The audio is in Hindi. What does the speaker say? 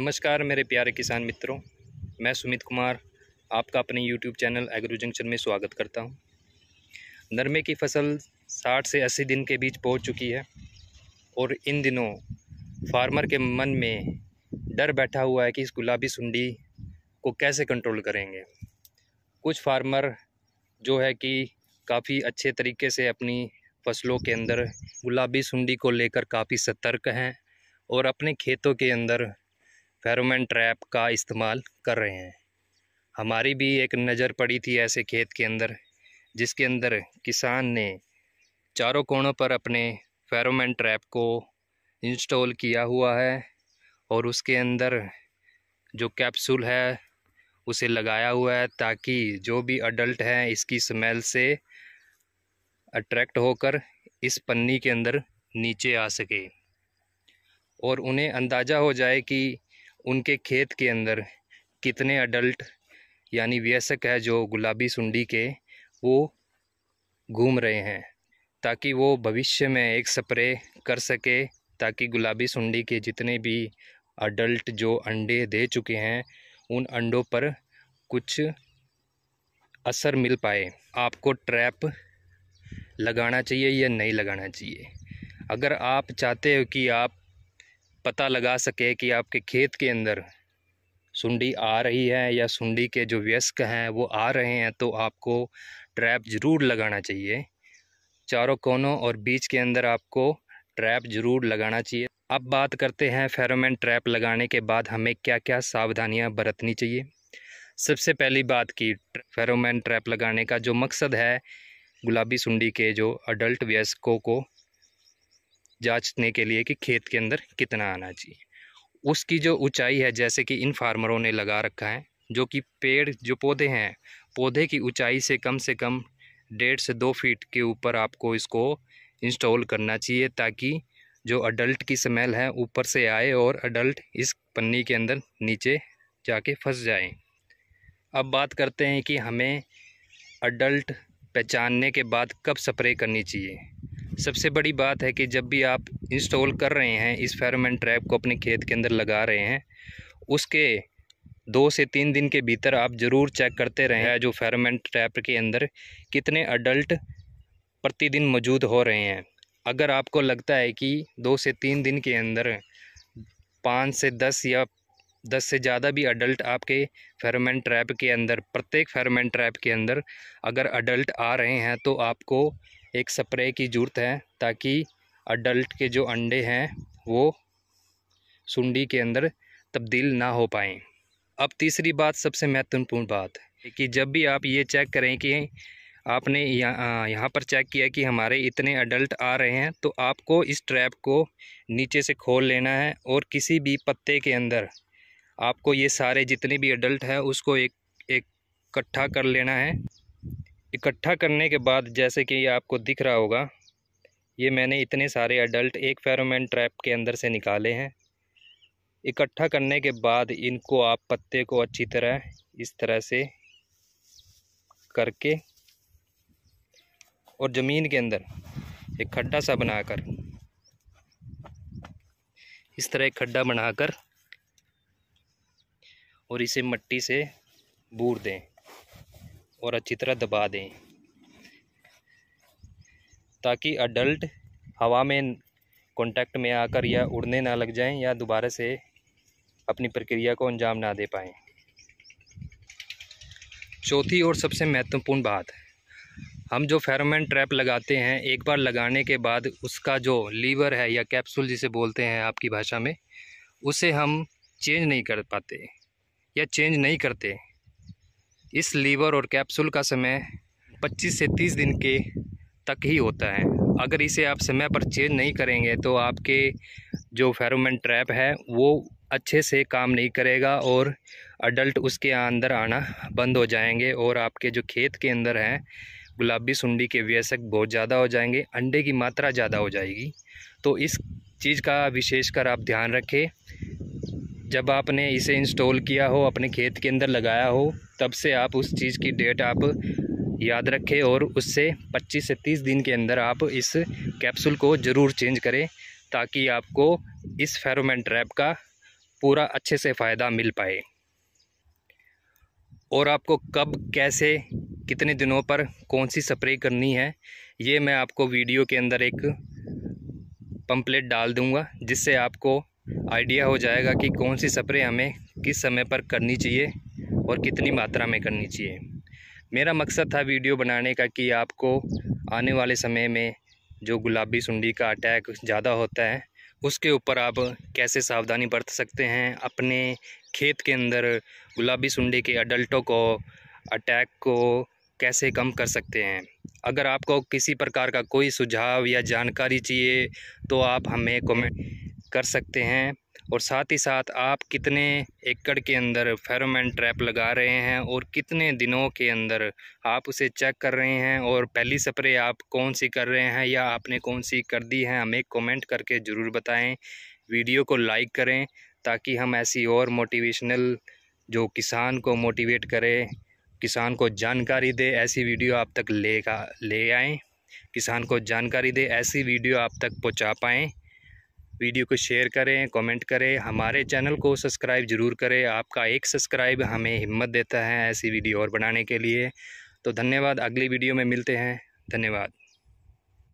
नमस्कार मेरे प्यारे किसान मित्रों, मैं सुमित कुमार आपका अपने YouTube चैनल एग्रो जंक्शन में स्वागत करता हूं। नरमे की फसल 60 से 80 दिन के बीच पहुंच चुकी है और इन दिनों फार्मर के मन में डर बैठा हुआ है कि इस गुलाबी सुंडी को कैसे कंट्रोल करेंगे। कुछ फार्मर जो है कि काफ़ी अच्छे तरीके से अपनी फसलों के अंदर गुलाबी सुंडी को लेकर काफ़ी सतर्क हैं और अपने खेतों के अंदर फेरोमोन ट्रैप का इस्तेमाल कर रहे हैं। हमारी भी एक नज़र पड़ी थी ऐसे खेत के अंदर जिसके अंदर किसान ने चारों कोणों पर अपने फेरोमोन ट्रैप को इंस्टॉल किया हुआ है और उसके अंदर जो कैप्सूल है उसे लगाया हुआ है ताकि जो भी अडल्ट हैं इसकी स्मेल से अट्रैक्ट होकर इस पन्नी के अंदर नीचे आ सके और उन्हें अंदाज़ा हो जाए कि उनके खेत के अंदर कितने अडल्ट यानी वयस्क है जो गुलाबी सुंडी के वो घूम रहे हैं, ताकि वो भविष्य में एक स्प्रे कर सके ताकि गुलाबी सुंडी के जितने भी अडल्ट जो अंडे दे चुके हैं उन अंडों पर कुछ असर मिल पाए। आपको ट्रैप लगाना चाहिए या नहीं लगाना चाहिए? अगर आप चाहते हो कि आप पता लगा सके कि आपके खेत के अंदर सुंडी आ रही है या सुंडी के जो वयस्क हैं वो आ रहे हैं तो आपको ट्रैप ज़रूर लगाना चाहिए। चारों कोनों और बीच के अंदर आपको ट्रैप ज़रूर लगाना चाहिए। अब बात करते हैं फेरोमोन ट्रैप लगाने के बाद हमें क्या क्या सावधानियां बरतनी चाहिए। सबसे पहली बात की फेरोमोन ट्रैप लगाने का जो मकसद है गुलाबी सुंडी के जो अडल्ट वयस्कों को जांचने के लिए कि खेत के अंदर कितना आना चाहिए, उसकी जो ऊंचाई है जैसे कि इन फार्मरों ने लगा रखा है जो कि पेड़ जो पौधे हैं पौधे की ऊंचाई से कम 1.5 से 2 फीट के ऊपर आपको इसको इंस्टॉल करना चाहिए ताकि जो अडल्ट की स्मेल है ऊपर से आए और अडल्ट इस पन्नी के अंदर नीचे जाके फंस जाए। अब बात करते हैं कि हमें अडल्ट पहचानने के बाद कब स्प्रे करनी चाहिए। सबसे बड़ी बात है कि जब भी आप इंस्टॉल कर रहे हैं इस फेरोमोन ट्रैप को अपने खेत के अंदर लगा रहे हैं उसके 2 से 3 दिन के भीतर आप ज़रूर चेक करते रहें जो फेरोमोन ट्रैप के अंदर कितने अडल्ट प्रतिदिन मौजूद हो रहे हैं। अगर आपको लगता है कि 2 से 3 दिन के अंदर 5 से 10 या 10 से ज़्यादा भी अडल्ट आपके फेरोमोन ट्रैप के अंदर प्रत्येक फेरोमोन ट्रैप के अंदर अगर अडल्ट आ रहे हैं तो आपको एक स्प्रे की ज़रूरत है ताकि अडल्ट के जो अंडे हैं वो सुंडी के अंदर तब्दील ना हो पाएँ। अब तीसरी बात, सबसे महत्वपूर्ण बात है कि जब भी आप ये चेक करें कि आपने यहाँ पर चेक किया कि हमारे इतने अडल्ट आ रहे हैं तो आपको इस ट्रैप को नीचे से खोल लेना है और किसी भी पत्ते के अंदर आपको ये सारे जितने भी अडल्ट हैं उसको एक इकट्ठा कर लेना है। इकट्ठा करने के बाद जैसे कि आपको दिख रहा होगा ये मैंने इतने सारे अडल्ट एक फेरोमोन ट्रैप के अंदर से निकाले हैं। इकट्ठा करने के बाद इनको आप पत्ते को अच्छी तरह इस तरह से करके और ज़मीन के अंदर एक खड्डा सा बनाकर इस तरह एक खड्डा बनाकर और इसे मिट्टी से बूर दें और अच्छी तरह दबा दें ताकि अडल्ट हवा में कांटेक्ट में आकर या उड़ने ना लग जाएं या दोबारा से अपनी प्रक्रिया को अंजाम ना दे पाएं। चौथी और सबसे महत्वपूर्ण बात, हम जो फेरोमोन ट्रैप लगाते हैं एक बार लगाने के बाद उसका जो लीवर है या कैप्सूल जिसे बोलते हैं आपकी भाषा में उसे हम चेंज नहीं कर पाते या चेंज नहीं करते। इस लीवर और कैप्सूल का समय 25 से 30 दिन के तक ही होता है। अगर इसे आप समय पर चेंज नहीं करेंगे तो आपके जो फेरोमोन ट्रैप है वो अच्छे से काम नहीं करेगा और अडल्ट उसके अंदर आना बंद हो जाएंगे और आपके जो खेत के अंदर हैं गुलाबी सुंडी के वयस्क बहुत ज़्यादा हो जाएंगे, अंडे की मात्रा ज़्यादा हो जाएगी। तो इस चीज़ का विशेषकर आप ध्यान रखें। जब आपने इसे इंस्टॉल किया हो अपने खेत के अंदर लगाया हो तब से आप उस चीज़ की डेट आप याद रखें और उससे 25 से 30 दिन के अंदर आप इस कैप्सूल को ज़रूर चेंज करें ताकि आपको इस फेरोमोन ट्रैप का पूरा अच्छे से फ़ायदा मिल पाए। और आपको कब, कैसे, कितने दिनों पर कौन सी स्प्रे करनी है, ये मैं आपको वीडियो के अंदर एक पम्पलेट डाल दूंगा, जिससे आपको आइडिया हो जाएगा कि कौन सी स्प्रे हमें किस समय पर करनी चाहिए और कितनी मात्रा में करनी चाहिए। मेरा मकसद था वीडियो बनाने का कि आपको आने वाले समय में जो गुलाबी सुंडी का अटैक ज़्यादा होता है, उसके ऊपर आप कैसे सावधानी बरत सकते हैं, अपने खेत के अंदर गुलाबी सुंडी के अडल्टों को, अटैक को कैसे कम कर सकते हैं। अगर आपको किसी प्रकार का कोई सुझाव या जानकारी चाहिए तो आप हमें कमेंट कर सकते हैं। और साथ ही साथ आप कितने एकड़ के अंदर फेरोमोन ट्रैप लगा रहे हैं और कितने दिनों के अंदर आप उसे चेक कर रहे हैं और पहली स्प्रे आप कौन सी कर रहे हैं या आपने कौन सी कर दी है, हमें कमेंट करके ज़रूर बताएं। वीडियो को लाइक करें ताकि हम ऐसी और मोटिवेशनल, जो किसान को मोटिवेट करे, किसान को जानकारी दे, ऐसी वीडियो आप तक ले आएँ, किसान को जानकारी दे, ऐसी वीडियो आप तक पहुँचा पाएँ। वीडियो को शेयर करें, कमेंट करें, हमारे चैनल को सब्सक्राइब ज़रूर करें। आपका एक सब्सक्राइब हमें हिम्मत देता है ऐसी वीडियो और बनाने के लिए। तो धन्यवाद, अगली वीडियो में मिलते हैं। धन्यवाद।